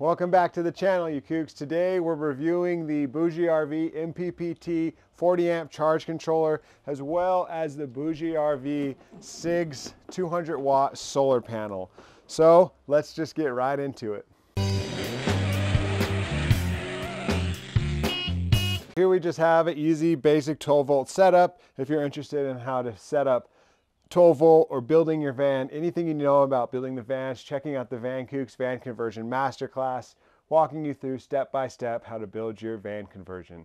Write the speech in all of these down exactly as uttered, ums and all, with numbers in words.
Welcome back to the channel, you kooks. Today we're reviewing the BougeRV M P P T forty amp charge controller, as well as the BougeRV C I G S two hundred watt solar panel. So let's just get right into it. Here we just have an easy basic twelve volt setup. If you're interested in how to set up twelve volt or building your van, anything you know about building the vans, checking out the Vankookz Van Conversion Masterclass, walking you through step-by-step how to build your van conversion.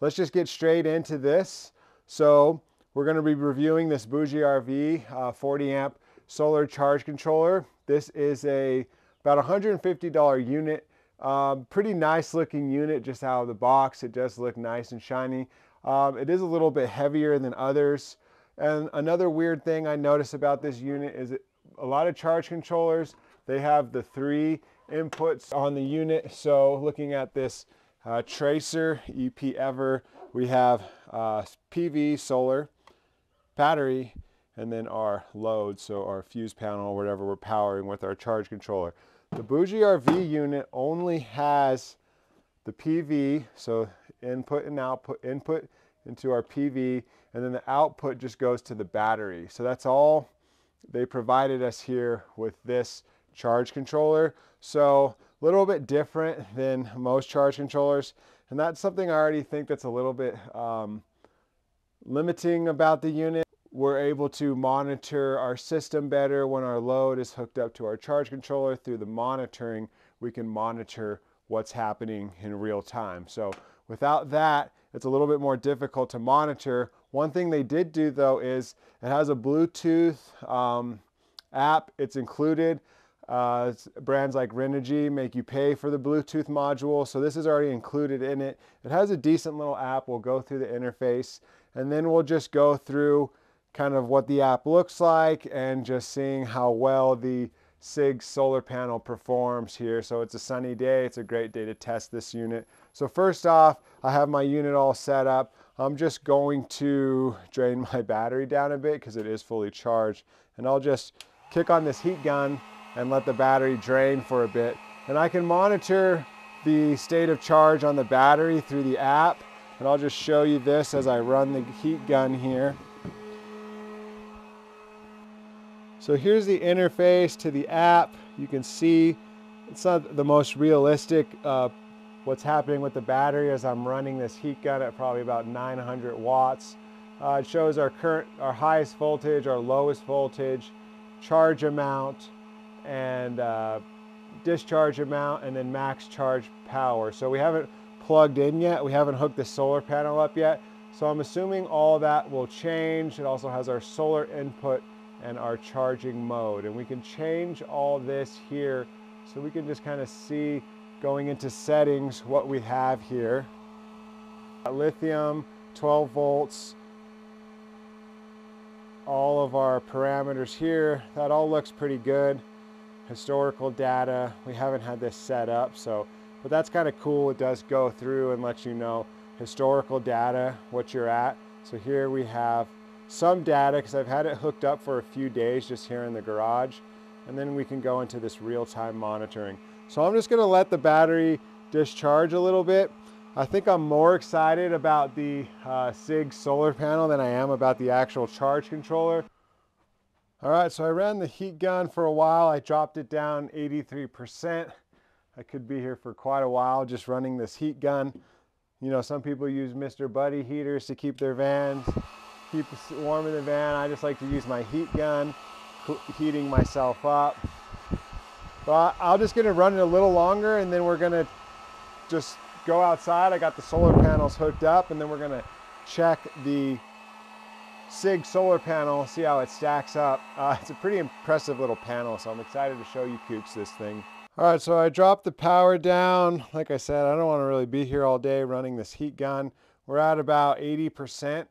Let's just get straight into this. So we're gonna be reviewing this BougeRV uh, forty amp solar charge controller. This is a about one hundred fifty dollar unit, um, pretty nice looking unit just out of the box. It does look nice and shiny. Um, it is a little bit heavier than others. And another weird thing I noticed about this unit is it, a lot of charge controllers, they have the three inputs on the unit. So looking at this uh, tracer, E P-Ever, we have uh, P V, solar, battery, and then our load. So our fuse panel, whatever we're powering with our charge controller. The BougeRV unit only has the P V, so input and output, input into our P V, and then the output just goes to the battery. So that's all they provided us here with this charge controller. So a little bit different than most charge controllers. And that's something I already think that's a little bit um, limiting about the unit. We're able to monitor our system better when our load is hooked up to our charge controller. Through the monitoring, we can monitor what's happening in real time. So without that, it's a little bit more difficult to monitor. One thing they did do though is it has a Bluetooth um, app. It's included. Uh, it's, brands like Renogy make you pay for the Bluetooth module. So this is already included in it. It has a decent little app. We'll go through the interface and then we'll just go through kind of what the app looks like and just seeing how well the C I G S solar panel performs here. So it's a sunny day. It's a great day to test this unit. So first off, I have my unit all set up. I'm just going to drain my battery down a bit because it is fully charged. And I'll just kick on this heat gun and let the battery drain for a bit. And I can monitor the state of charge on the battery through the app. And I'll just show you this as I run the heat gun here. So here's the interface to the app. You can see it's not the most realistic uh, what's happening with the battery as I'm running this heat gun at probably about nine hundred watts. Uh, it shows our current, our highest voltage, our lowest voltage, charge amount, and uh, discharge amount, and then max charge power. So we haven't plugged in yet. We haven't hooked the solar panel up yet. So I'm assuming all that will change. It also has our solar input and our charging mode, and we can change all this here, so we can just kind of see, going into settings, what we have here. Lithium, twelve volts, all of our parameters here, that all looks pretty good. Historical data, we haven't had this set up, so, but that's kind of cool. It does go through and lets you know historical data, what you're at. So here we have some data because I've had it hooked up for a few days just here in the garage, and then we can go into this real-time monitoring. So I'm just going to let the battery discharge a little bit. I think I'm more excited about the uh, C I G S solar panel than I am about the actual charge controller. All right, so I ran the heat gun for a while. I dropped it down eighty-three percent. I could be here for quite a while just running this heat gun. You know, some people use Mister Buddy heaters to keep their vans keep warm in the van. I just like to use my heat gun, heating myself up. But I'm just gonna run it a little longer and then we're gonna just go outside. I got the solar panels hooked up and then we're gonna check the C I G S solar panel, see how it stacks up. Uh, it's a pretty impressive little panel, so I'm excited to show you kooks this thing. All right, so I dropped the power down. Like I said, I don't wanna really be here all day running this heat gun. We're at about eighty percent.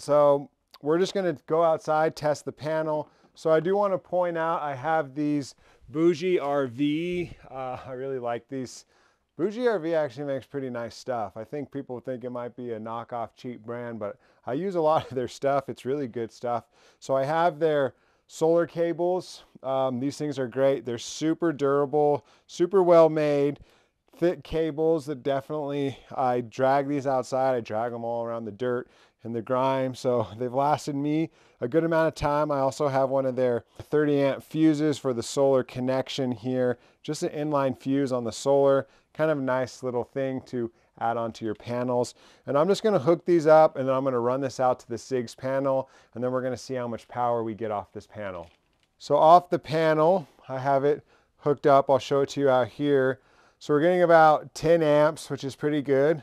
So we're just gonna go outside, test the panel. So I do wanna point out, I have these BougeRV. Uh, I really like these. BougeRV actually makes pretty nice stuff. I think people think it might be a knockoff cheap brand, but I use a lot of their stuff. It's really good stuff. So I have their solar cables. Um, these things are great. They're super durable, super well made, thick cables that definitely, I drag these outside. I drag them all around the dirt and the grime. So they've lasted me a good amount of time. I also have one of their thirty amp fuses for the solar connection here. Just an inline fuse on the solar. Kind of a nice little thing to add onto your panels. And I'm just gonna hook these up and then I'm gonna run this out to the C I G S panel and then we're gonna see how much power we get off this panel. So off the panel, I have it hooked up. I'll show it to you out here. So we're getting about ten amps, which is pretty good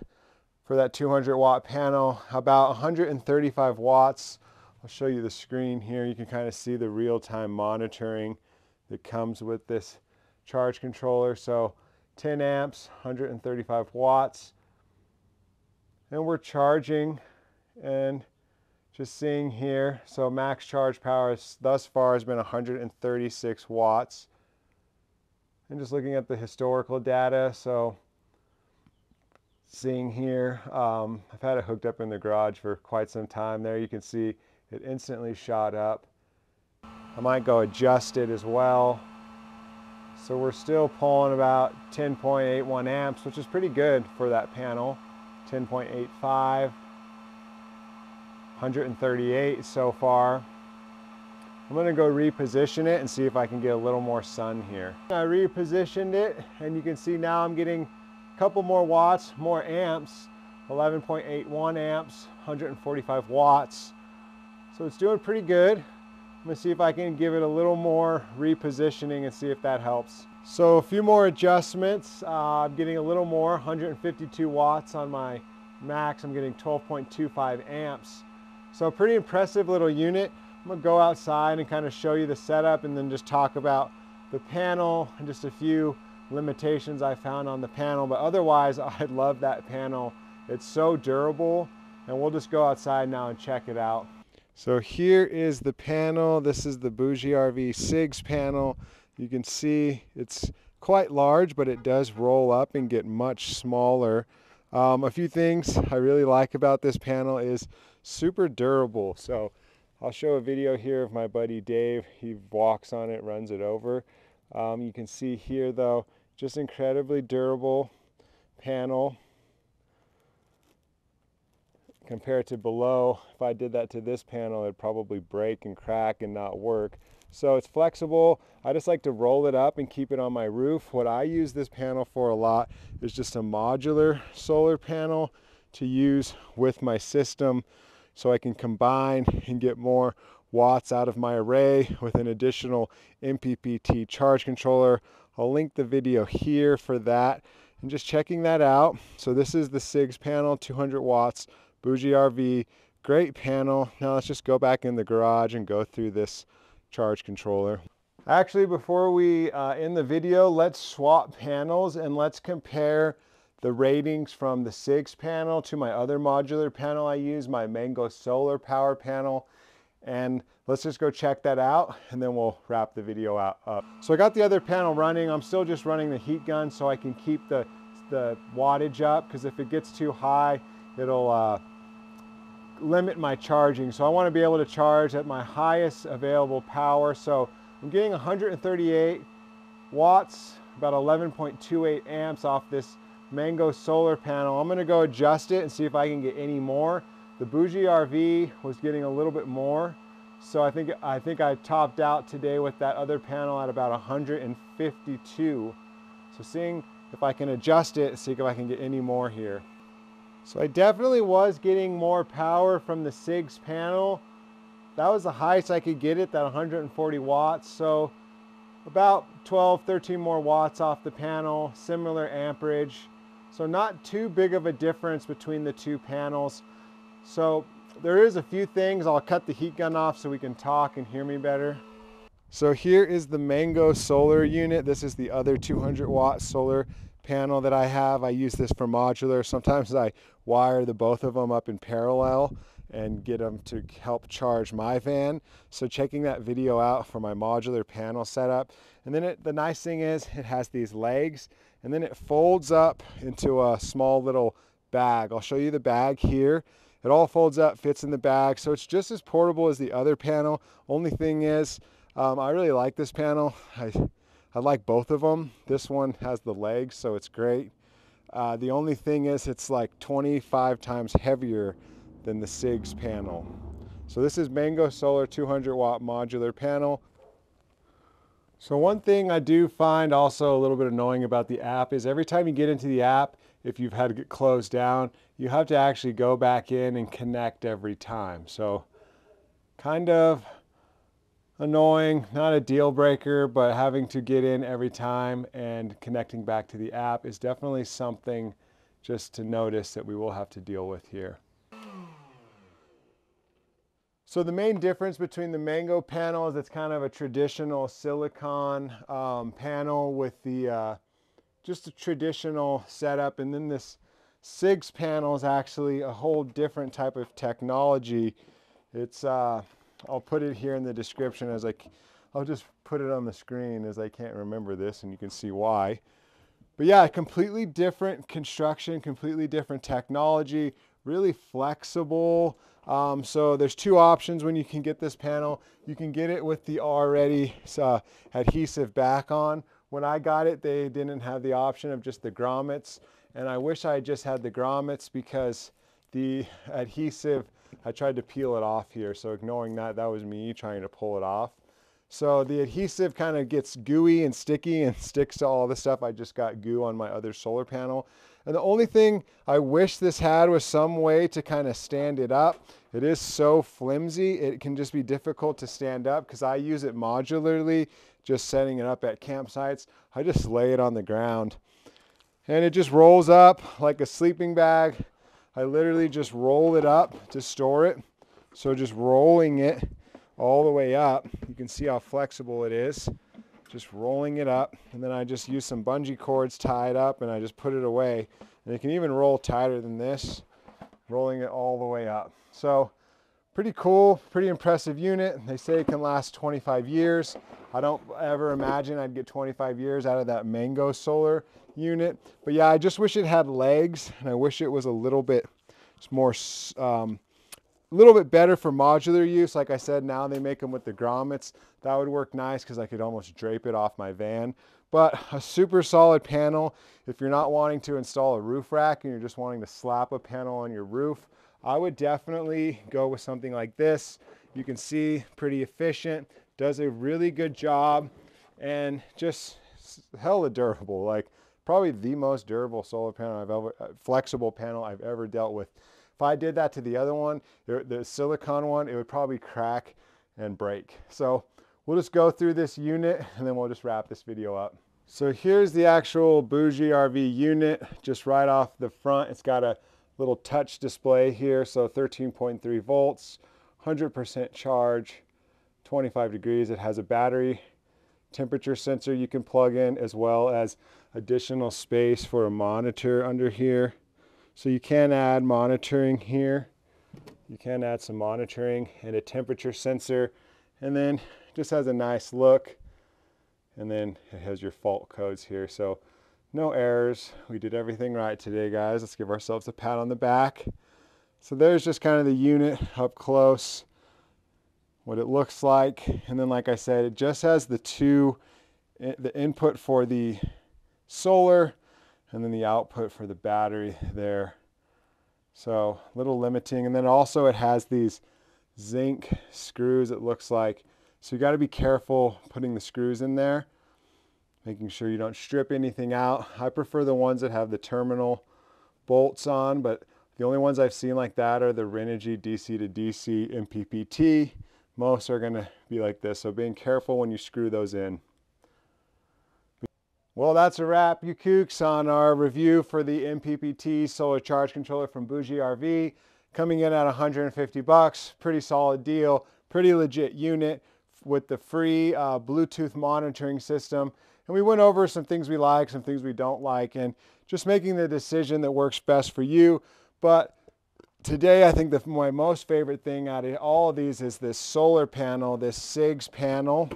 for that two hundred watt panel, about one hundred thirty-five watts. I'll show you the screen here. You can kind of see the real-time monitoring that comes with this charge controller. So ten amps, one hundred thirty-five watts. And we're charging and just seeing here, so max charge power thus far has been one hundred thirty-six watts. And just looking at the historical data, so seeing here, um, I've had it hooked up in the garage for quite some time there. You can see it instantly shot up. I might go adjust it as well. So we're still pulling about ten point eight one amps, which is pretty good for that panel, ten point eight five. one hundred thirty-eight so far. I'm gonna go reposition it and see if I can get a little more sun here. I repositioned it and you can see now I'm getting a couple more watts, more amps, eleven point eight one amps, one hundred forty-five watts. So it's doing pretty good. I'm gonna see if I can give it a little more repositioning and see if that helps. So a few more adjustments. Uh, I'm getting a little more, one hundred fifty-two watts on my max. I'm getting twelve point two five amps. So a pretty impressive little unit. I'm gonna go outside and kind of show you the setup and then just talk about the panel and just a few limitations I found on the panel. But otherwise, I love that panel. It's so durable and we'll just go outside now and check it out. So here is the panel. This is the BougeRV C I G S panel. You can see it's quite large, but it does roll up and get much smaller. Um, a few things I really like about this panel is super durable. So I'll show a video here of my buddy Dave. He walks on it, runs it over. Um, you can see here though, just incredibly durable panel. Compared to below, if I did that to this panel, it'd probably break and crack and not work. So it's flexible. I just like to roll it up and keep it on my roof. What I use this panel for a lot is just a modular solar panel to use with my system, so I can combine and get more watts out of my array with an additional M P P T charge controller. I'll link the video here for that. And just checking that out. So this is the C I G S panel, two hundred watts, BougeRV, great panel. Now let's just go back in the garage and go through this charge controller. Actually, before we uh, end the video, let's swap panels and let's compare the ratings from the C I G S panel to my other modular panel I use, my Mango Solar power panel. And let's just go check that out and then we'll wrap the video out up. So I got the other panel running. I'm still just running the heat gun so I can keep the, the wattage up, because if it gets too high, it'll uh, limit my charging. So I want to be able to charge at my highest available power. So I'm getting one hundred thirty-eight watts, about eleven point two eight amps off this Mango Solar panel. I'm going to go adjust it and see if I can get any more. The BougeRV was getting a little bit more. So I think I think I topped out today with that other panel at about one hundred fifty-two. So seeing if I can adjust it, see if I can get any more here. So I definitely was getting more power from the C I G S panel. That was the highest I could get it, that one hundred forty watts. So about twelve, thirteen more watts off the panel, similar amperage. So not too big of a difference between the two panels. So there is a few things. I'll cut the heat gun off so we can talk and hear me better. So here is the Mango Solar unit. This is the other two hundred watt solar panel that I have. I use this for modular. Sometimes I wire the both of them up in parallel and get them to help charge my van. So checking that video out for my modular panel setup. And then it, the nice thing is it has these legs and then it folds up into a small little bag. I'll show you the bag here. It all folds up, fits in the bag. So it's just as portable as the other panel. Only thing is Um, I really like this panel. I, I like both of them. This one has the legs, so it's great. Uh, the only thing is it's like twenty-five times heavier than the C I G S panel. So this is Mango Solar two hundred watt modular panel. So one thing I do find also a little bit annoying about the app is every time you get into the app, if you've had to get closed down, you have to actually go back in and connect every time. So kind of annoying, not a deal breaker, but having to get in every time and connecting back to the app is definitely something just to notice that we will have to deal with here. So the main difference between the Mango panel is it's kind of a traditional silicon um, panel with the uh, just a traditional setup, and then this C I G S panel is actually a whole different type of technology. It's uh, I'll put it here in the description as I I'll just put it on the screen as I can't remember this, and you can see why. But yeah, completely different construction, completely different technology, really flexible. Um, so there's two options when you can get this panel. You can get it with the already uh, adhesive back on. When I got it, they didn't have the option of just the grommets, and I wish I just had the grommets because the adhesive, I tried to peel it off here. So ignoring that, that was me trying to pull it off. So the adhesive kind of gets gooey and sticky and sticks to all the stuff. I just got goo on my other solar panel. And the only thing I wish this had was some way to kind of stand it up. It is so flimsy. It can just be difficult to stand up because I use it modularly, just setting it up at campsites. I just lay it on the ground and it just rolls up like a sleeping bag. I literally just roll it up to store it. So just rolling it all the way up. You can see how flexible it is. Just rolling it up, and then I just use some bungee cords, tie it up, and I just put it away. And it can even roll tighter than this, rolling it all the way up. So pretty cool, pretty impressive unit. They say it can last twenty-five years. I don't ever imagine I'd get twenty-five years out of that Mango Solar unit. But yeah, I just wish it had legs, and I wish it was a little bit more um, a little bit better for modular use. Like I said, now they make them with the grommets. That would work nice because I could almost drape it off my van. But a super solid panel. If you're not wanting to install a roof rack and you're just wanting to slap a panel on your roof, I would definitely go with something like this. You can see pretty efficient, does a really good job, and just hella durable. Like probably the most durable solar panel I've ever, flexible panel I've ever dealt with. If I did that to the other one, the silicone one, it would probably crack and break. So we'll just go through this unit and then we'll just wrap this video up. So here's the actual BougeRV unit, just right off the front. It's got a little touch display here. So thirteen point three volts, one hundred percent charge, twenty-five degrees. It has a battery temperature sensor you can plug in, as well as additional space for a monitor under here. So you can add monitoring here. You can add some monitoring and a temperature sensor, and then just has a nice look. And then it has your fault codes here. So no errors. We did everything right today, guys. Let's give ourselves a pat on the back. So there's just kind of the unit up close, what it looks like. And then, like I said, it just has the two, the input for the solar, and then the output for the battery there. So a little limiting. And then also it has these zinc screws, it looks like. So you gotta be careful putting the screws in there, making sure you don't strip anything out. I prefer the ones that have the terminal bolts on, but the only ones I've seen like that are the Renogy D C to D C M P P T. Most are gonna be like this. So being careful when you screw those in. Well, that's a wrap, you kooks, on our review for the M P P T solar charge controller from BougeRV, coming in at one hundred fifty bucks. Pretty solid deal, pretty legit unit with the free uh, Bluetooth monitoring system. And we went over some things we like, some things we don't like, and just making the decision that works best for you. But today, I think the, my most favorite thing out of all of these is this solar panel, this C I G S panel.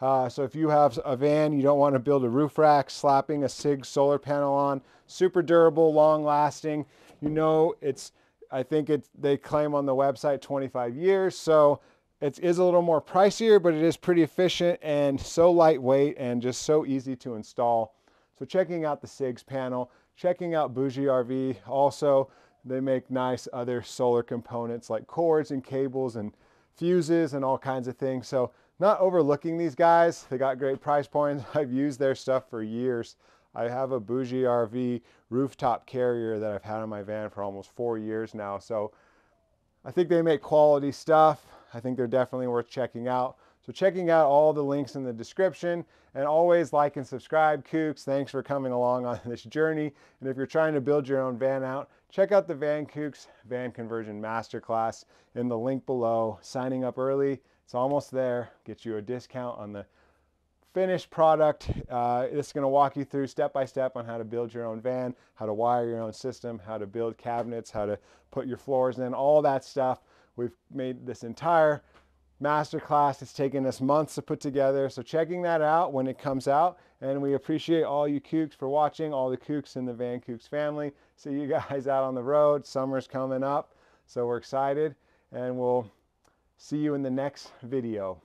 Uh, so if you have a van, you don't want to build a roof rack, slapping a C I G S solar panel on, super durable, long lasting. You know, it's, I think it's, they claim on the website twenty-five years. So It is a little more pricier, but it is pretty efficient and so lightweight and just so easy to install. So checking out the C I G S panel, checking out BougeRV. Also, they make nice other solar components like cords and cables and fuses and all kinds of things. So not overlooking these guys. They got great price points. I've used their stuff for years. I have a BougeRV rooftop carrier that I've had in my van for almost four years now. So I think they make quality stuff. I think they're definitely worth checking out. So checking out all the links in the description, and always like and subscribe, Kooks. Thanks for coming along on this journey. And if you're trying to build your own van out, check out the Vankookz Van Conversion Masterclass in the link below. Signing up early, it's almost there. Get you a discount on the finished product. Uh, it's gonna walk you through step-by-step on how to build your own van, how to wire your own system, how to build cabinets, how to put your floors in, all that stuff. We've made this entire masterclass. It's taken us months to put together. So checking that out when it comes out. And we appreciate all you Kooks for watching, all the Kooks in the Vankookz family. See you guys out on the road. Summer's coming up, so we're excited. And we'll see you in the next video.